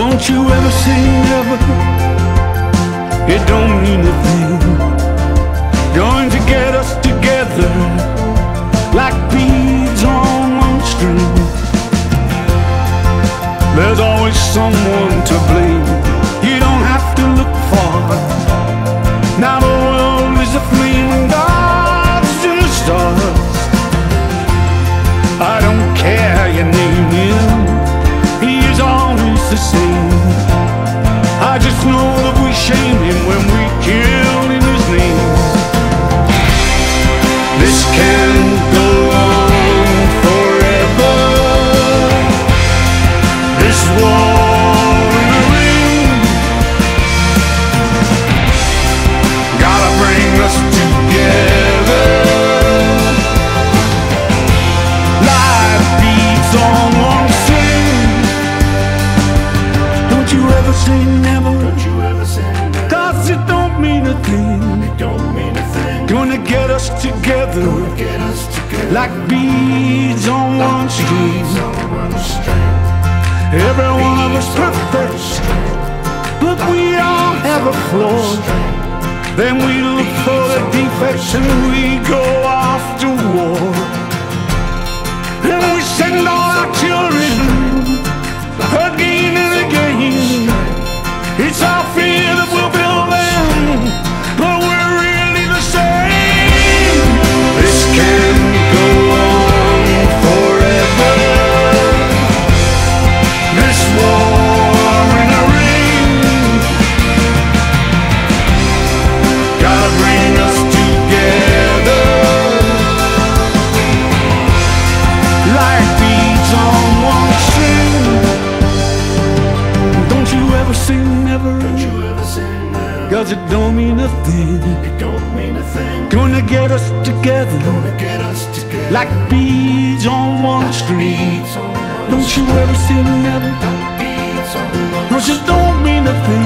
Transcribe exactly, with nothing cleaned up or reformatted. Don't you ever say never, it don't mean a thing. Going to get us together like beads on one string. There's always someone to blame. You don't have to look far. Now the world is aflame, God's in the stars. I don't care how you name him, he is always the same. I just know that we shame him when we kill in his name. This can't go on forever. This war in the ring gotta bring us together. Life beats on one thing. Don't you ever say never. Don't you ever say never. 'Cause it don't mean a thing. It don't mean a thing. Gonna get us together. Gonna get us together. Like beads on like one string. Every one of us perfect, but we all have a flaw. Then we look for the defects and we go off to war. Then we send all our children again and again. It's our fear that will build them, but we're really the same. This can go on forever. This war in a ring gotta bring us together. Like beads on one string. Don't you ever say never. Don't you ever say never. 'Cause it don't mean a thing. It don't mean a thing. Gonna get us together. Gonna get us together. Like beads on one string. Don't you ever say never. No, just don't mean a thing.